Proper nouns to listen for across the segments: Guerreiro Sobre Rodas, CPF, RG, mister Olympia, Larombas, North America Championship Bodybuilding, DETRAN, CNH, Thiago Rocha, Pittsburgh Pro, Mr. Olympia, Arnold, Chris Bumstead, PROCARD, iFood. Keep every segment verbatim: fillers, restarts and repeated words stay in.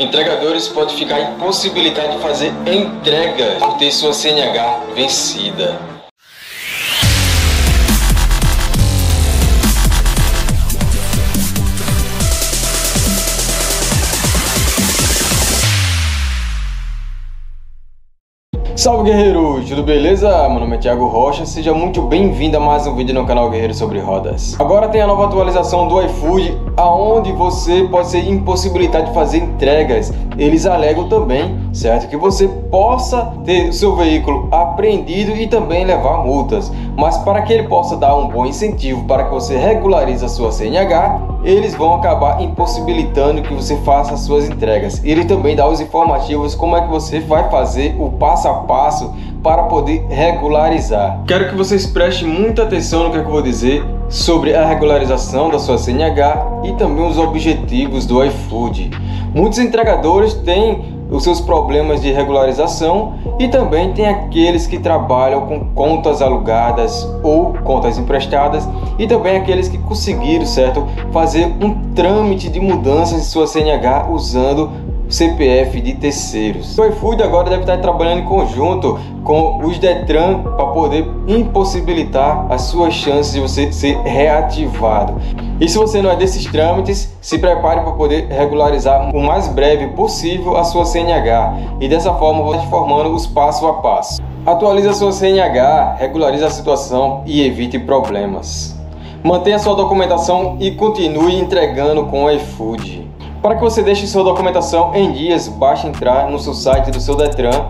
Entregadores podem ficar impossibilitados de fazer entrega por ter sua C N H vencida. Salve, guerreiros! Tudo beleza? Meu nome é Thiago Rocha, seja muito bem-vindo a mais um vídeo no canal Guerreiro Sobre Rodas. Agora tem a nova atualização do iFood, aonde você pode ser impossibilitado de fazer entregas. Eles alegam também, certo, que você possa ter seu veículo apreendido e também levar multas. Mas para que ele possa dar um bom incentivo para que você regularize a sua C N H, eles vão acabar impossibilitando que você faça as suas entregas. Ele também dá os informativos como é que você vai fazer o passo a passo para poder regularizar. Quero que vocês prestem muita atenção no que eu vou dizer sobre a regularização da sua C N H e também os objetivos do iFood. Muitos entregadores têm os seus problemas de regularização e também tem aqueles que trabalham com contas alugadas ou contas emprestadas e também aqueles que conseguiram, certo, fazer um trâmite de mudança de sua C N H usando C P F de terceiros. O iFood agora deve estar trabalhando em conjunto com os DETRAN para poder impossibilitar as suas chances de você ser reativado. E se você não é desses trâmites, se prepare para poder regularizar o mais breve possível a sua C N H e dessa forma vou te informando os passo a passo. Atualize a sua C N H, regularize a situação e evite problemas. Mantenha sua documentação e continue entregando com o iFood. Para que você deixe sua documentação em dias, basta entrar no seu site do seu DETRAN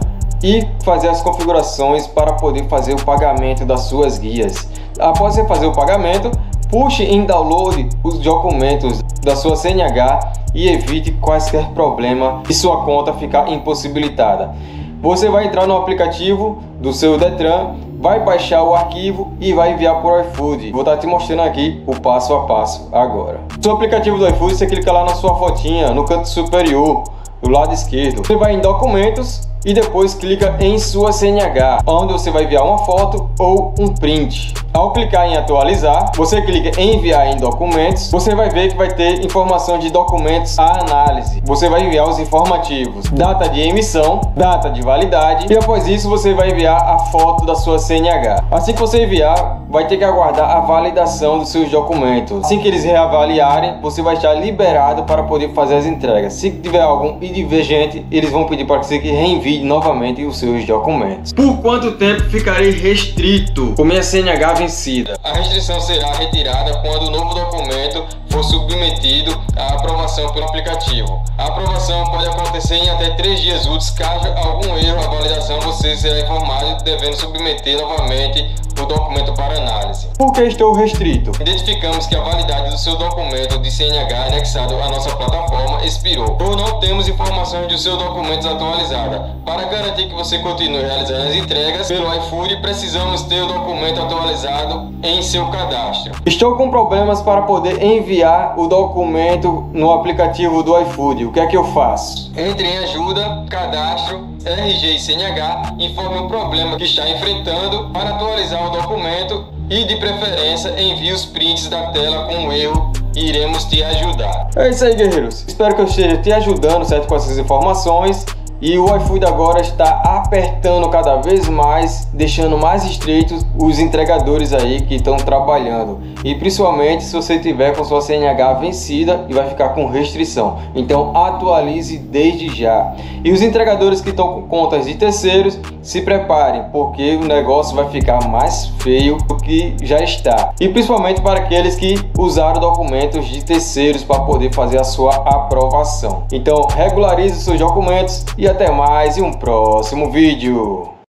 e fazer as configurações para poder fazer o pagamento das suas guias. Após você fazer o pagamento, puxe em download os documentos da sua C N H e evite quaisquer problema e sua conta ficar impossibilitada. Você vai entrar no aplicativo do seu DETRAN, vai baixar o arquivo e vai enviar para o iFood. Vou estar te mostrando aqui o passo a passo agora. No aplicativo do iFood, você clica lá na sua fotinha, no canto superior, do lado esquerdo. Você vai em documentos e depois clica em sua C N H, onde você vai enviar uma foto ou um print. Ao clicar em atualizar, você clica em enviar em documentos, você vai ver que vai ter informação de documentos à análise. Você vai enviar os informativos, data de emissão, data de validade e após isso você vai enviar a foto da sua C N H. Assim que você enviar, vai ter que aguardar a validação dos seus documentos. Assim que eles reavaliarem, você vai estar liberado para poder fazer as entregas. Se tiver algum divergente, eles vão pedir para que você reenvie novamente os seus documentos. Por quanto tempo ficarei restrito com minha C N H vencida? A restrição será retirada quando o novo documento for submetido à aprovação pelo aplicativo. A aprovação pode acontecer em até três dias úteis. Caso algum erro na validação, você será informado devendo submeter novamente o documento para análise. Por que estou restrito? Identificamos que a validade do seu documento de C N H anexado à nossa plataforma expirou ou não temos informações de seus documentos atualizada. Para garantir que você continue realizando as entregas pelo iFood, precisamos ter o documento atualizado em seu cadastro. Estou com problemas para poder enviar o documento no aplicativo do iFood. O que é que eu faço? Entre em ajuda, cadastro, R G e C N H, informe o problema que está enfrentando para atualizar o documento e, de preferência, envie os prints da tela com o erro e iremos te ajudar. É isso aí, guerreiros. Espero que eu esteja te ajudando, certo, com essas informações. E o iFood agora está apertando cada vez mais, deixando mais estreitos os entregadores aí que estão trabalhando. E principalmente se você tiver com sua C N H vencida e vai ficar com restrição. Então atualize desde já. E os entregadores que estão com contas de terceiros, se preparem, porque o negócio vai ficar mais feio do que já está. E principalmente para aqueles que usaram documentos de terceiros para poder fazer a sua aprovação. Então regularize os seus documentos e até mais em um próximo vídeo.